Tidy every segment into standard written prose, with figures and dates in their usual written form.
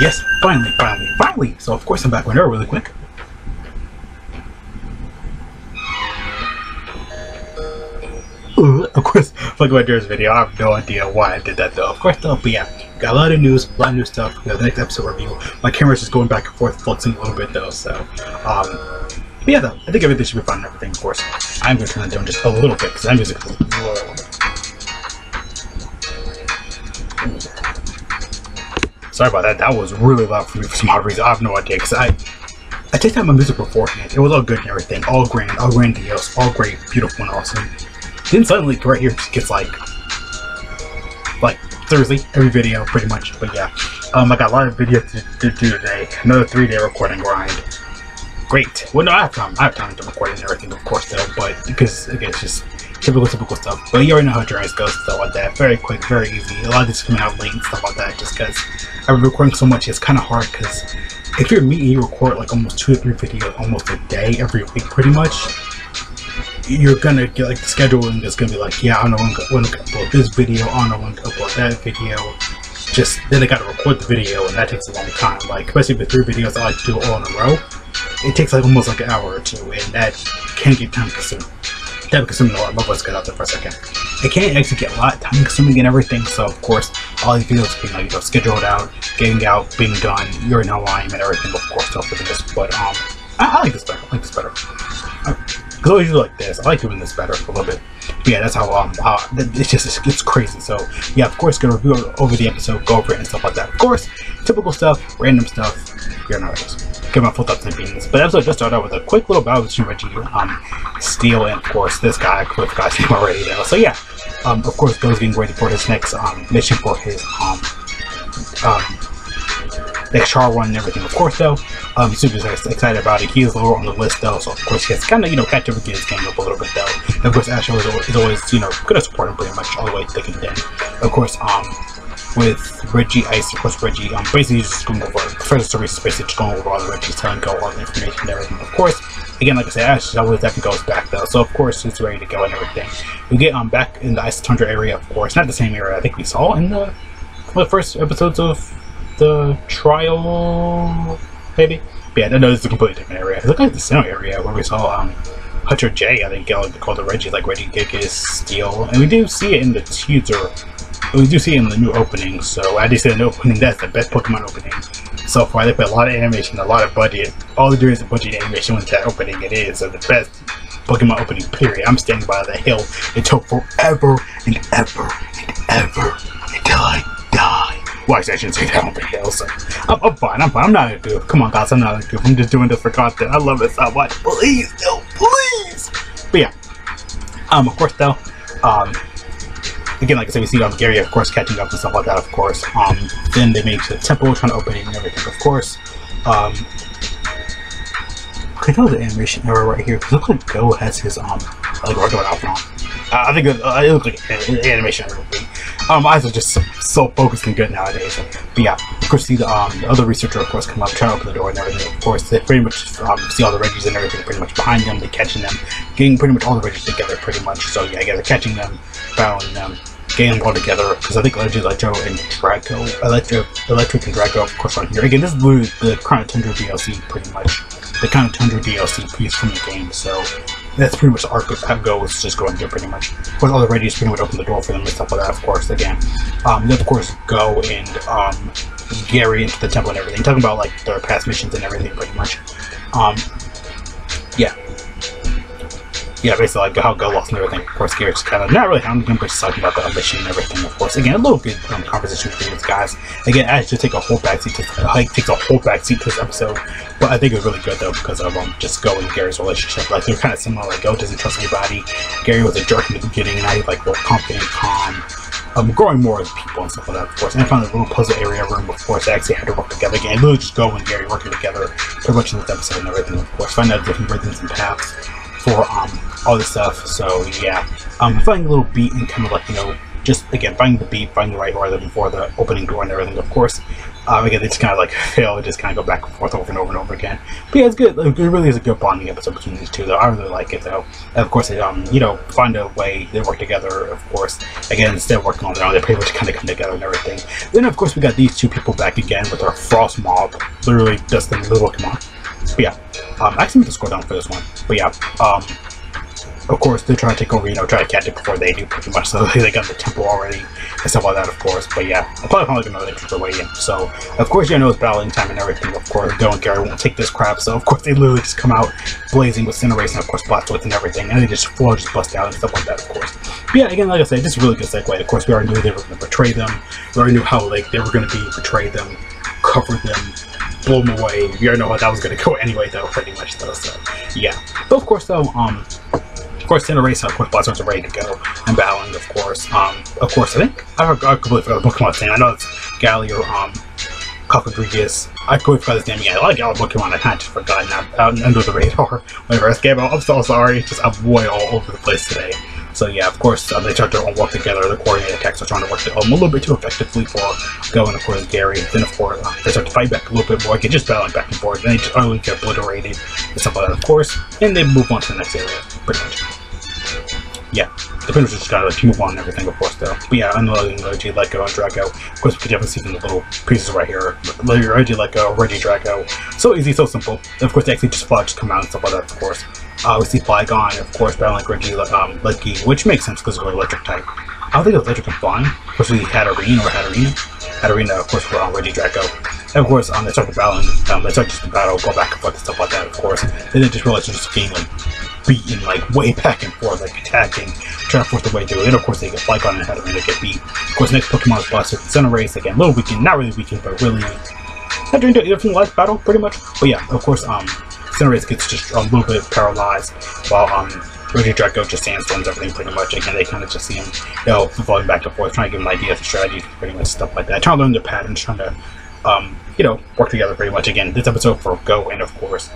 Yes, finally! So of course I'm back on her really quick. Of course, look at this video. I have no idea why I did that though. Of course though, but yeah, got a lot of news, a lot of new stuff. You know, the next episode review. My camera's just going back and forth, flexing a little bit though. So, but yeah though, I think everything should be fine and everything. Of course, I'm gonna turn it down just a little bit because I'm using a little bit. Sorry about that. That was really loud for me for some odd reason. I have no idea because I checked out my music beforehand. It was all good and everything, all grand, all grandiose, all great, beautiful and awesome. Then suddenly right here just gets like seriously every video pretty much. But yeah, I got a lot of videos to do today. Another 3-day recording grind. Great. Well, no, I have time to record and everything, of course though. But because again, it's just typical stuff. But you already know how Dragon's goes, stuff like that. Very quick, very easy. A lot of this coming out late and stuff like that, just because I've been recording so much. It's kind of hard because if you're me and you record like almost 2 to 3 videos almost a day every week, pretty much, you're gonna get like the scheduling is gonna be like, yeah, I don't know when to upload this video, I don't know when to upload that video. Just then I gotta record the video, and that takes a long time. Like especially with 3 videos I like to do all in a row, it takes like almost like an hour or two, and that can get time consuming. That because I'm not, my voice got out there for a second. It can't actually get a lot time consuming and everything, so of course, all these videos being like, you know, scheduled out, getting out, being done, you're in alignment and everything, of course, stuff like this. But, I like this better, because I always do like this, I like doing this better for a little bit. But yeah, that's how it's just, it's crazy. So, yeah, of course, gonna review over the episode, go over it and stuff like that. Of course, typical stuff, random stuff, you're not right. Get my full thoughts and opinions. But episode just started out with a quick little battle between Steel and of course this guy, Cliff guy's name already though. So yeah, of course Go's getting ready for his next mission for his next char one and everything, of course though. He's super excited about it. He is lower on the list though, so of course he has kinda, you know, catch up and get his game up a little bit though. And of course Asher is always, you know, gonna support him pretty much all the way thick and thin. Of course, with Reggie Ice, of course Reggie, basically just going over, first story is basically just going over all the Reggie's telling Go all the information and everything. Of course, again, like I said, Ash always definitely goes back though, so of course it's ready to go and everything. We get back in the Ice Tundra area, of course, not the same area I think we saw in the, first episodes of the trial, maybe? But yeah, no, this is a completely different area. It looked like the same area where we saw, Hunter J, I think, called the Reggie, like Regidrago, Steel, and we do see it in the teaser. We do see it in the new opening, so I just said in the opening, that's the best Pokemon opening so far. They put a lot of animation, a lot of budget. All they do is a budget animation with that opening. It is the best Pokemon opening, period. I'm standing by the hill. It took forever and ever and ever until I die. Well, actually, I shouldn't say that on the hill, so I'm fine, I'm fine. I'm not a goof. Come on, guys, I'm not a goof. I'm just doing this for content. I love it so much. Please, no, please. But yeah, of course, though, again, like I said, we see Gary, of course, catching up and stuff like that, of course. Then they make the temple, trying to open it and everything, of course. I know the animation error right here. It looks like Go has his, like, regular outfit on. I think it looks like an animation error. My eyes are just so focused and good nowadays. But yeah, of course, see the other researcher, of course, come up, trying to open the door and everything, of course. They pretty much see all the Reggies and everything pretty much behind them. They're catching them, getting pretty much all the Reggies together, pretty much. So yeah, they're catching them, battling them, getting them all together. Because I think Electric and Drago, of course, on here. Again, this is the Kanto Tundra DLC, pretty much. The Kanto Tundra DLC piece from the game, so that's pretty much the arc of that Go is just going through pretty much. Of course, all the Reggies pretty much open the door for them and stuff like that, of course, again. Then, of course, Go and Gary into the temple and everything. Talking about, like, their past missions and everything, pretty much. Yeah, basically, like, how Go lost and everything. Of course, Gary just kind of, not really hounding them, but just talking about the mission and everything, of course. Again, a little good conversation with these guys. Again, Ash just takes a whole backseat to, this episode. But I think it was really good, though, because of, just Go and Gary's relationship. Like, they're kind of similar. Like, Go doesn't trust anybody. Gary was a jerk in the beginning, and now he's, like, real confident, calm. Growing more as people and stuff like that, of course. And I found a little puzzle area room before, so I actually had to work together again. Literally just Go and Gary working together pretty much in this episode and everything, of course. Find out different rhythms and paths for all this stuff. So yeah, I'm finding a little beat and kind of like, you know, just, again, finding the beat, finding the right order before the opening door and everything, of course. Again, they just kind of, like, fail and just kind of go back and forth over and over and over again. But yeah, it's good. It really is a good bonding episode between these two, though. I really like it, though. And of course, they, you know, find a way. They work together, of course. Again, instead of working on their own, they pretty much kind of come together and everything. Then, of course, we got these two people back again with our Frost Mob. Literally just the little Pokemon. But yeah, I actually need to scroll down for this one. But yeah, of course, they're trying to take over, you know, try to catch it before they do, pretty much. So they got the temple already and stuff like that, of course. But yeah, I'm probably going to another trip away in. So, of course, you know, it's battling time and everything, of course. Don't care, I won't take this crap. So, of course, they literally just come out blazing with Cinerace and, of course, Blastoise and everything. And they just floor just bust out and stuff like that, of course. But yeah, again, like I said, just a really good segue. Of course, we already knew they were going to betray them. We already knew how, like, they were going to be betrayed them, cover them, blow them away. We already know how that was going to go anyway, though, pretty much, though. So, yeah. But, of course, though, of course, Cinerace, of course, Blastoise are ready to go and battling, of course. I think I completely forgot the Pokemon's name. I know it's Galliard, Cofagrigus. I completely forgot his name again. A lot of Galliard Pokemon I kind of just forgot now, under the radar when I first came out. I'm so sorry, just I'm way all over the place today. So yeah, of course, they start to work together. The coordinated attacks are trying to work the a little bit too effectively for Go and, of course, Gary. Then, of course, they start to fight back a little bit more. They just battling back and forth, and they just utterly get obliterated and stuff like that, of course. And they move on to the next area, pretty much. Yeah, the Pinterest just got like move on and everything, of course, though. But yeah, unloading Regieleki and Draco. Of course, we could definitely see from the little pieces right here. Regieleki, Regidrago. So easy, so simple. And of course, they actually just fly, just come out and stuff like that, of course. We see Flygon, of course, battling Regieleki, which makes sense because it's an electric type. I don't think it was electric and flying. Of course, we see Hatterene, of course, we're on Regidrago. And of course, they start to battle, they start just to battle, go back and forth and stuff like that, of course. Then they just realize they're just being like beaten, like way back and forth, like attacking, trying to force their way through. And of course, they get Flygon and Hatterene get beat. Of course, next Pokemon is Blastoise and Cinerace. Again, a little weakened, not really weakened, but really not doing it from the last battle, pretty much. But yeah, of course, Cinerace gets just a little bit paralyzed, while Regidrago just sandstorms everything pretty much. Again, they kind of just see him, you know, falling back and forth, trying to give him ideas and strategies, pretty much stuff like that. Trying to learn their patterns, trying to, you know, work together pretty much. Again, this episode for Go and, of course,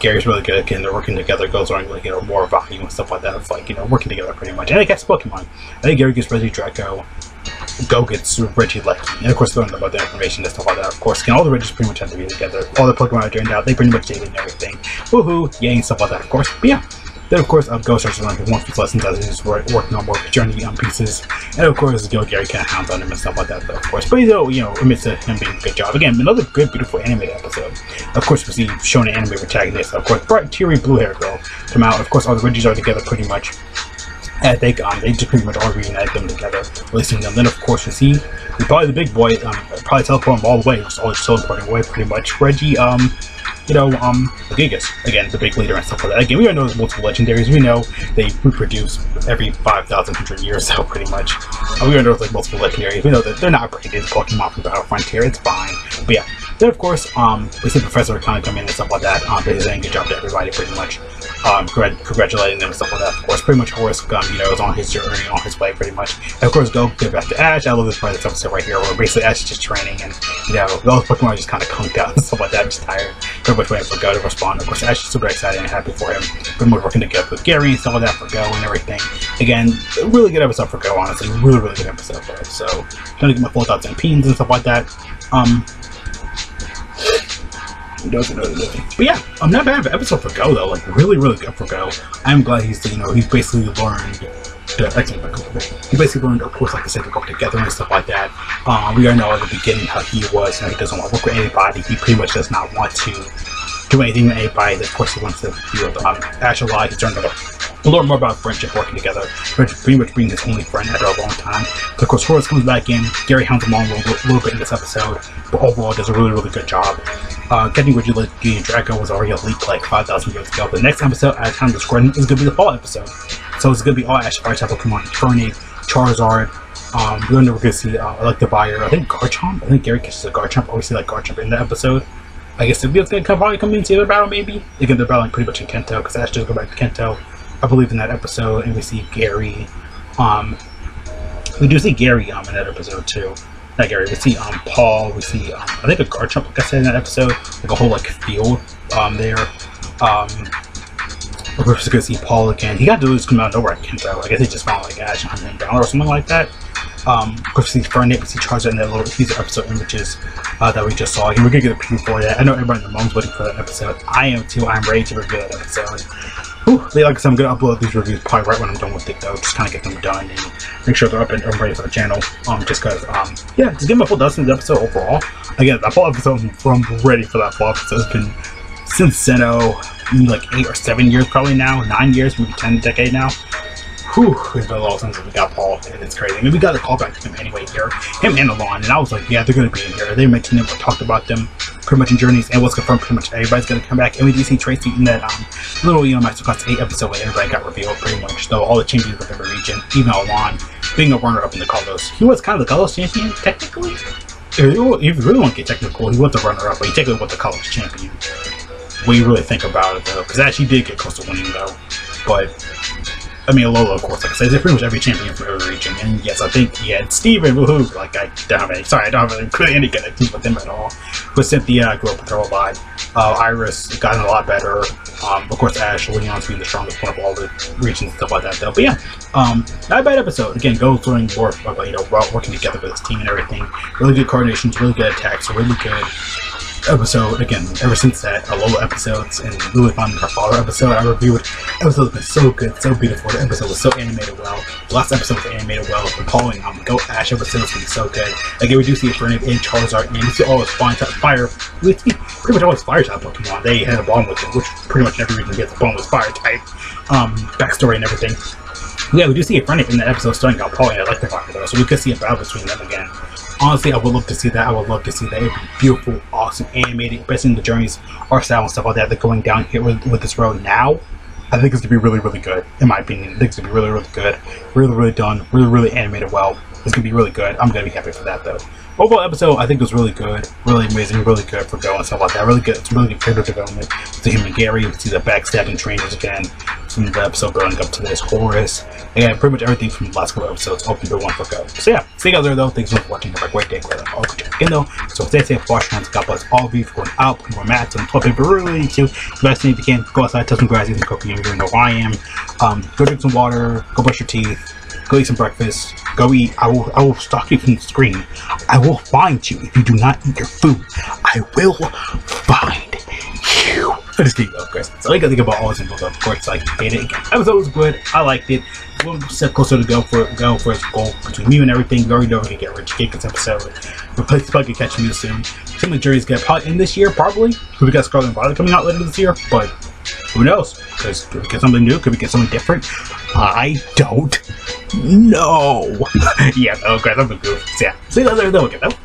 Gary's really good again. They're working together, goes on, like, you know, more volume and stuff like that. It's like, you know, working together pretty much. And I guess Pokemon. I think Gary gets Regidrago. Go gets Regieleki, and of course learn about the information and stuff like that, of course. And all the Regis pretty much have to be together. All the Pokemon are drained out, they pretty much did and everything. Woohoo, yay, and stuff like that, of course. But yeah. Then of course, Go starts to learn one of his lessons as he's working on more journey on pieces. And of course, Gary kind of hounds on him and stuff like that, though, of course. But though, you know, admits to him being a good job. Again, another good, beautiful animated episode. Of course, we see Shonen anime protagonist, of course, bright, teary, blue hair girl come out. Of course, all the Regis are together pretty much. And I think they just pretty much all reunite them together, releasing them. Then, of course, we see probably the big boy, probably teleport him all the way, it's always teleporting away pretty much. Reggie, you know, Gigas, again, the big leader and stuff like that. Again, we already know there's multiple legendaries. We know they reproduce every 5,100 years, so pretty much. We already know there's like multiple legendaries. We know that they're not braided, Pokemon from Battle Frontier, it's fine. But yeah, then of course, we see Professor kind of come in and stuff like that. But he's saying good job to everybody, pretty much. Congratulating them and stuff like that, of course. Pretty much Horace, you know, is on his journey, on his way, pretty much. And of course, Go get back to Ash. I love this part of this episode right here, where basically Ash is just training, and, you know, those Pokemon are just kind of conked out and stuff like that, just tired. Pretty much waiting for Go to respond. Of course, Ash is super excited and happy for him. Pretty much working together with Gary and stuff like that for Go and everything. Again, a really good episode for Go, honestly. Really, really good episode for it. So, trying to get my full thoughts and opinions and stuff like that. But yeah, I'm not bad of an episode for Go though, like really, really good for Go. I'm glad he's, you know, he's basically learned he basically learned, of course, like I said, to work together and stuff like that. We already know at the beginning how he was, you know, he doesn't want to work with anybody, he pretty much does not want to do anything with anybody. Of course, he wants to deal with Ash a lot. He's learned a lot more about friendship, working together, pretty much being his only friend after a long time. But of course, Horace comes back in, Gary hounds him on a little bit in this episode, but overall does a really, really good job. Getting Regieleki and Draco was already a leak like 5,000 years ago, but the next episode, Ash Time Discordant, is going to be the fall episode. So it's going to be all Ash Fire type Pokemon, Infernape, Charizard. We're going to see Electivire, I think Garchomp, I think Gary catches a Garchomp, obviously like Garchomp in the episode. I guess Sylveon's going to probably come in to the battle, maybe. Again, they're battling pretty much in Kanto, because Ash does go back to Kanto, I believe, in that episode. And we see Gary, we do see Gary, in that episode, too. Not Gary, we see, Paul, we see, I think a Garchomp, like I said, in that episode. Like a whole, like, field, there. Of course, it's good to see Paul again. He got dudes come out of nowhere, Kanto. I guess they just found like a $100 or something like that. Of course, we see Infernape, we see Charizard, and that little teaser episode images that we just saw. And we're gonna get a preview for that. I know everybody in the moment's waiting for that episode. I am too. I'm ready to review that episode. Whew, like I said, I'm gonna upload these reviews probably right when I'm done with it though. Just kind of get them done and make sure they're up and ready for the channel. Just cause yeah, just give them a full dose of the episode overall. Again, that full episode, I'm ready for that full episode. It's been since Sinnoh, like 8 or 7 years probably now, 9 years, maybe 10 decade now. Whew, it's been a long time since we got Paul, and it's crazy. I mean, we got a call back to him anyway here, him and Alolan, and I was like, yeah, they're going to be in here. They mentioned them, we talked about them pretty much in Journeys, and what's confirmed pretty much everybody's going to come back. And we do see Tracy in that little, you know, Masterclass 8 episode where everybody got revealed pretty much, though all the champions of every region, even Alolan, being a runner-up in the Kalos. He was kind of the Kalos champion, technically. If you really want to get technical, he was the runner-up, but he technically was the Kalos champion. When you really think about it, though, because actually did get close to winning, though, but... I mean, Alola, of course, like I said, they're pretty much every champion from every region, and yes, I think he had Steve and Woohoo, like, I don't have any connections with them at all. But Cynthia, I grew up with her a lot. Iris, it's gotten a lot better. Of course, Ash, Leon's being the strongest one of all the regions and stuff like that, though. But yeah, not a bad episode. Again, Go's learning more about, you know, working together with his team and everything. Really good coordinations, really good attacks, really good episode. Again, ever since that Alola episodes and really fun her father episode I reviewed, episode's been so good, so beautiful. The episode was so animated well. The last episode was animated well. The Paul and Go Ash episode's been so good. Again, we do see Infernape and Charizard, and we see all those fire we see pretty much all those fire type Pokemon. They had a bond with it, which pretty much every region gets a bond with fire type. Backstory and everything. Yeah, we do see Infernape in that episode starting out Paul and Electric Rock though, so we could see a battle between them again. Honestly, I would love to see that. I would love to see that. It'd be beautiful, awesome, animated, especially in the Journeys, art style and stuff like that. They're going down here with this road now. I think it's gonna be really, really good, in my opinion. I think it's gonna be really, really good, really, really done, really, really animated well. It's gonna be really good. I'm gonna be happy for that though. Overall episode, I think it was really good, really amazing, really good for Go and stuff like that. Really good, it's really good character development. See him and Gary, you can see the backstabbing trainers again. From the episode building up to this Horus. Again, pretty much everything from the last couple episodes open to one for Go. So yeah, see you guys there though. Thanks so much for watching. Have a great day. Great luck. All good again though. So stay safe, wash your hands, God bless all of you for going out, putting more mats on toilet paper, really too. The best thing if you can, go outside, touch some grass, eat some cookie, you know who I am. Go drink some water, go brush your teeth. Go eat some breakfast. Go eat. I will stalk you from the screen. I will find you if you do not eat your food. I will find you. I just keep up, guys. So I gotta think about all this info, though. Of course, like hate it. Episode was good. I liked it. We'll step closer to go for its goal between me and everything. You already know we're gonna get Rich Kick's episode. Replace the plug and catch me soon. Some of the jury's gonna probably end this year, probably. We got Scarlet and Violet coming out later this year, but who knows? Because could we get something new? Could we get something different? I don't know. Yeah, oh guys, I'm a goof. So yeah, see you guys later though.